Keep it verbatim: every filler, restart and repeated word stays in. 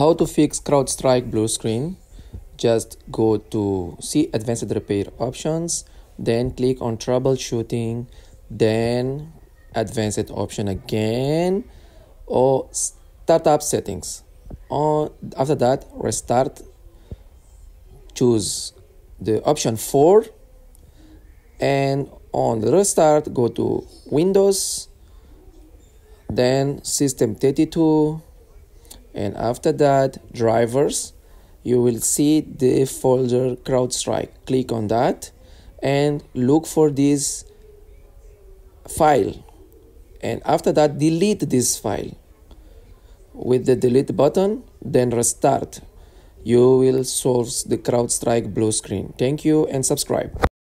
How to fix CrowdStrike blue screen? Just go to see advanced repair options, then click on troubleshooting, then advanced option again, or startup settings. Or after that, restart, choose the option four, and on the restart, go to Windows, then system thirty-two, and after that, drivers. You will see the folder CrowdStrike. Click on that and look for this file, and after that delete this file with the delete button, then restart. You will solve the CrowdStrike blue screen. Thank you and subscribe.